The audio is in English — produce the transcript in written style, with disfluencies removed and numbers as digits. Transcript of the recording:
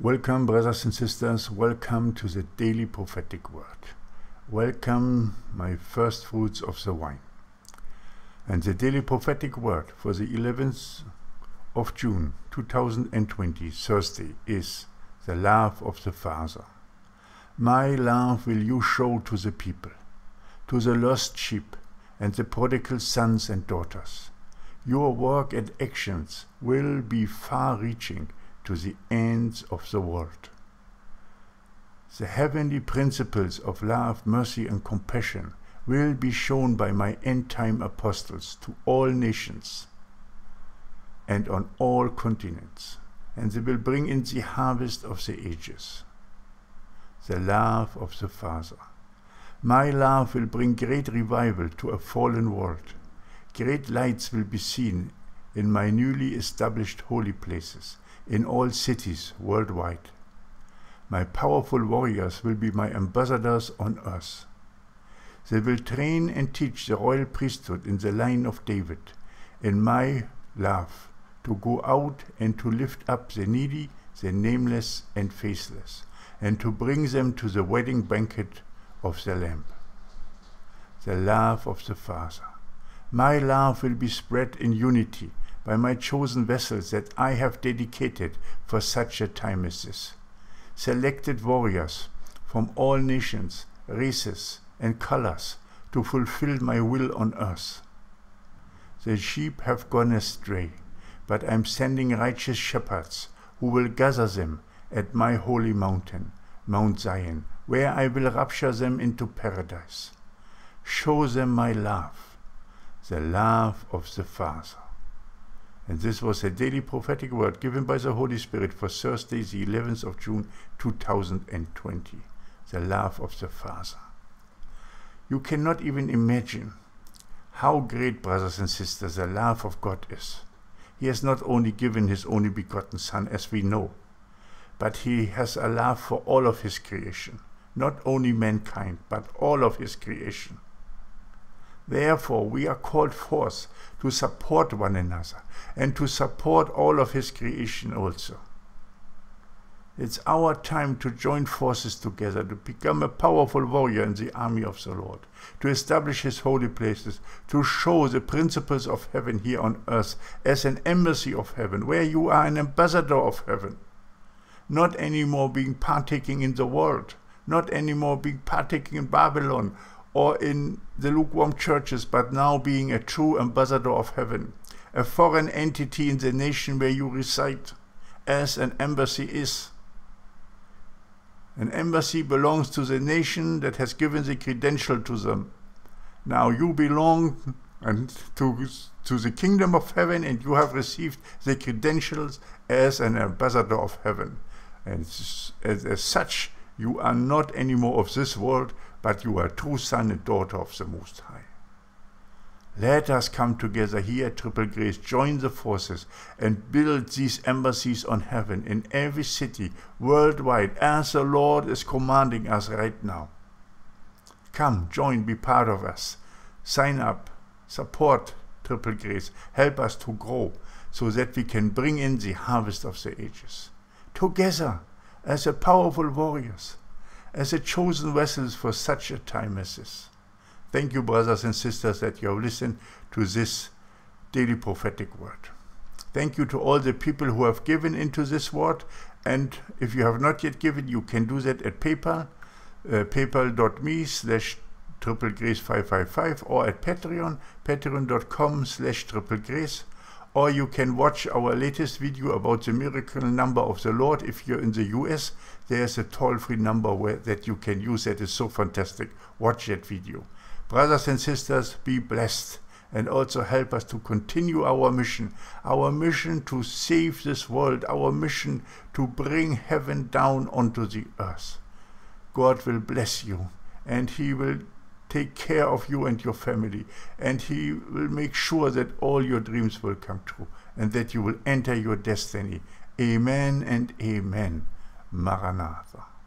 Welcome, brothers and sisters, welcome to the Daily Prophetic Word. Welcome, my first fruits of the wine. And the Daily Prophetic Word for the 11th of June 2020, Thursday, is the love of the Father. My love will you show to the people, to the lost sheep and the prodigal sons and daughters. Your work and actions will be far-reaching to the ends of the world. The heavenly principles of love, mercy and compassion will be shown by my end-time apostles to all nations and on all continents, and they will bring in the harvest of the ages. The love of the Father. My love will bring great revival to a fallen world. Great lights will be seen in my newly established holy places, in all cities worldwide. My powerful warriors will be my ambassadors on earth. They will train and teach the royal priesthood in the line of David, in my love, to go out and to lift up the needy, the nameless and faceless, and to bring them to the wedding banquet of the Lamb. The love of the Father. My love will be spread in unity by my chosen vessels that I have dedicated for such a time as this. Selected warriors from all nations, races and colors to fulfill my will on earth. The sheep have gone astray, but I am sending righteous shepherds who will gather them at my holy mountain, Mount Zion, where I will rapture them into paradise. Show them my love, the love of the Father. And this was a daily prophetic word given by the Holy Spirit for Thursday, the 11th of June, 2020. The love of the Father. You cannot even imagine how great, brothers and sisters, the love of God is. He has not only given his only begotten Son, as we know, but he has a love for all of his creation. Not only mankind, but all of his creation. Therefore, we are called forth to support one another and to support all of his creation also. It's our time to join forces together, to become a powerful warrior in the army of the Lord, to establish his holy places, to show the principles of heaven here on earth as an embassy of heaven, where you are an ambassador of heaven. Not anymore being partaking in the world, not anymore being partaking in Babylon, or in the lukewarm churches, but now being a true ambassador of heaven, a foreign entity in the nation where you reside, as an embassy is. An embassy belongs to the nation that has given the credential to them. Now you belong to the kingdom of heaven, and you have received the credentials as an ambassador of heaven. And as such, you are not anymore of this world, but you are true son and daughter of the Most High. Let us come together here at Triple Grace, join the forces and build these embassies on heaven in every city worldwide, as the Lord is commanding us right now. Come, join, be part of us. Sign up, support Triple Grace, help us to grow so that we can bring in the harvest of the ages. Together, as a powerful warriors, as a chosen vessels for such a time as this. Thank you, brothers and sisters, that you have listened to this daily prophetic word. Thank you to all the people who have given into this word, and if you have not yet given, you can do that at PayPal, paypal.me/triplegrace555, or at Patreon, patreon.com/triplegrace. Or you can watch our latest video about the miracle number of the Lord. If you're in the US, there's a toll-free number that you can use that is so fantastic. Watch that video. Brothers and sisters, be blessed, and also help us to continue our mission to save this world, our mission to bring heaven down onto the earth. God will bless you, and he will take care of you and your family, and he will make sure that all your dreams will come true and that you will enter your destiny. Amen and amen. Maranatha.